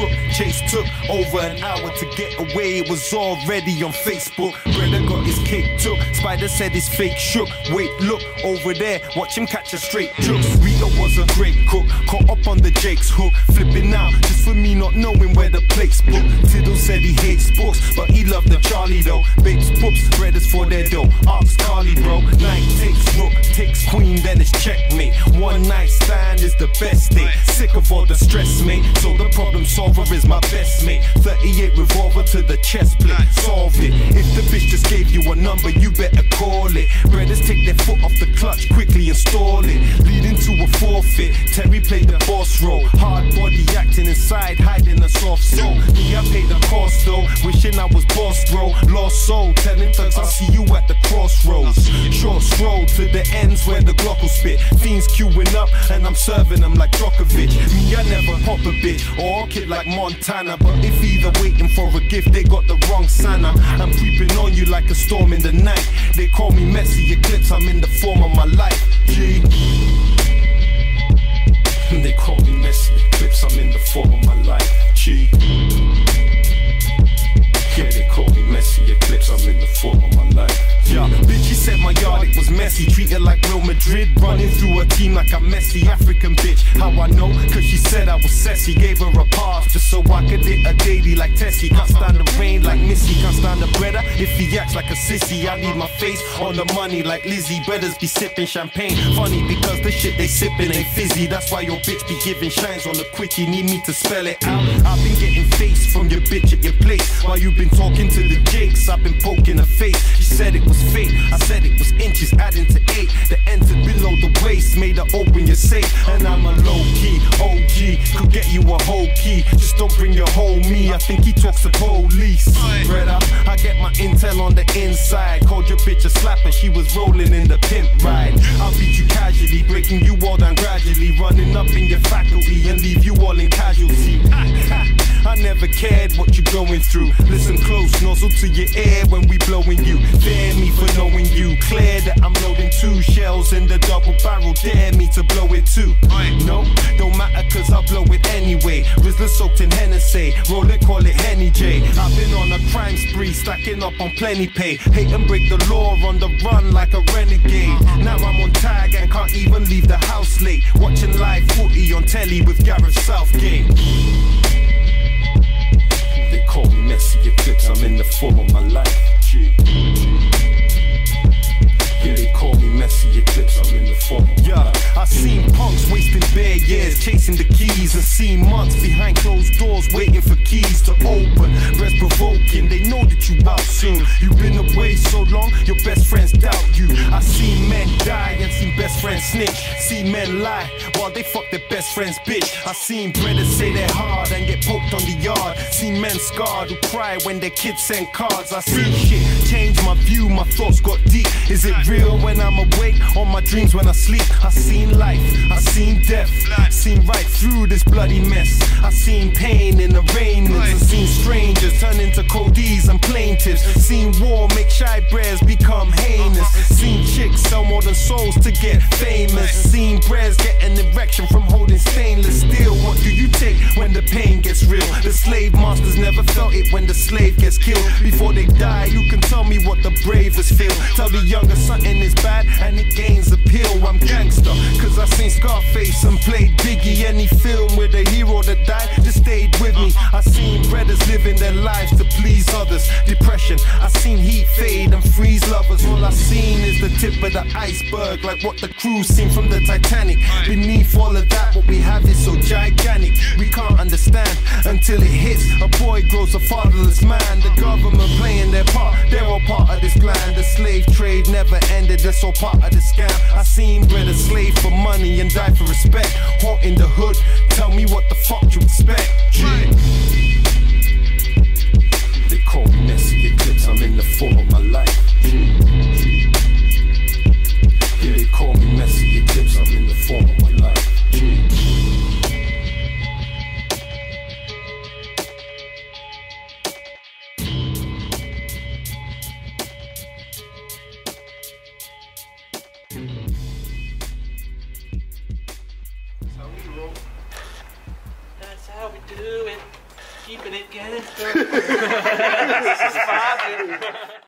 crook. Chase took over an hour to get away. It was already on Facebook. Brother got his cake took. Spider said his fake shook. Wait, look over there. Watch him catch a straight chook. Rio was a great cook. Caught up on the Jake's hook. Flipping out just for me not knowing where the place book. Tiddle said he hates books, but he loved the Charlie though. Babes, books, brothers for their dough. Ask Carly, bro. Knight takes rook, takes queen, then it's checkmate. One night stand is the best day. Sick of all the stress, mate. So the problem solver is my best mate. 38 revolver to the chest plate. Solve it. If the bitch just gave you a number, you better call it. Brothers take their foot off the clutch, quickly install it. Leading to a forfeit. Terry played the boss role. Hard body acting inside, hiding a soft soul. Me, I paid the cost though. Wishing I was boss, bro. Lost soul, telling thugs I'll see you at the crossroads. Short stroll to the ends where the Glock will spit. Fiends queuing up and I'm serving them like Djokovic. Me, I never pop a bitch or kid like Montana. But if either waiting for a gift, they got the wrong sign. I'm creeping on you like a storm in the night. They call me Messy Eclipse, I'm in the form of my life. G. They call me Messy Eclipse, I'm in the form of my life. G. Yeah, they call me Messy Eclipse, I'm in the form of my life. Yeah, bitch, he said my yard, it was messy. Treated like Real Madrid, running through a team like a messy African bitch. How I know? Cause she said I was sassy. Gave her a pass just so I could hit a daily like Tessie. Can't stand the rain like Missy, can't stand the brother if he acts like a sissy. I need my face on the money like Lizzie. Brothers be sipping champagne, funny because the shit they sipping ain't fizzy. That's why your bitch be giving shines on the quickie. Need me to spell it out? I've been getting face from your bitch at your place. While you been talking to the Jakes, I've been poking her face. She said it was fake, I said it was inches, adding to 8. The ends are below the waist, made her open your safe. And I'm a low key OG, could get you a whole key. Just don't bring your whole me, I think he talks to police. Brother, I get my intel on the inside. Called your bitch a slapper, she was rolling in the pimp ride. I'll beat you casually, breaking you all down gradually. Running up in your faculty and leave you all in casualty. I never cared what you're going through. Listen close, nozzle to your ear when we blowing you. Dare me for knowing you. Clear that I'm loading 2 shells in the double barrel. Dare me to blow it too. No, don't matter cause I'll blow it anyway. Rizzler soaked in Hennessy, roller call it Henny J. I've been on a crime spree, stacking up on plenty pay. Hate and break the law on the run like a renegade. Now I'm on tag and can't even leave the house late. Watching live footy on telly with Gareth Southgate. They call me Messy Eclipse, I'm in the form of my life. G. Yeah, they call me Messy Eclipse, I'm in the form of my life. I seen punks wasting bare years chasing the keys, and seen months behind closed doors waiting for keys to open. Breath provoking, they know that you out soon. You've been away so long, your best friends doubt you. I seen men die and seen best friends snitch. Seen men lie while they fuck their best friend's bitch. I seen brothers say they're hard and get poked on the yard. Seen men scarred who cry when their kids send cards. I seen shit change my view, my thoughts got deep. Is it real when I'm awake, or my dreams when I sleep? I seen life, I seen death, seen right through this bloody mess. I seen pain in the rain, I seen strangers turn into codies and plaintiffs. Seen war make shy bears become heinous. Seen chicks sell more than souls to get famous. Seen bears get an erection from holding stainless steel. What do you take when the pain gets real? The slave masters never felt it when the slave gets killed. Before they die, you can tell me what the bravest feel. Tell the younger son is bad and it gains appeal. I'm gangster cause I seen Scarface and played Biggie. Any film with a hero that died just stayed with me. I seen brothers living their lives to please others. Depression, I seen heat fade and freeze lovers. All I seen is the tip of the iceberg, like what the crew seen from the Titanic. Beneath all of that, what we have is so gigantic. We can't understand until it hits. A boy grows a fatherless man. The government playing their part, they're all part of this plan. The slave trade never ended, that's all part of the scam. I seen brother slave for money and die for respect. Haunting the hood, tell me what the fuck you expect. They call me Messy Eclipse, I'm in the form of my life. Yeah, they call me Messy Eclipse, I'm in the form of my life. That's how we do it. keeping it, get it.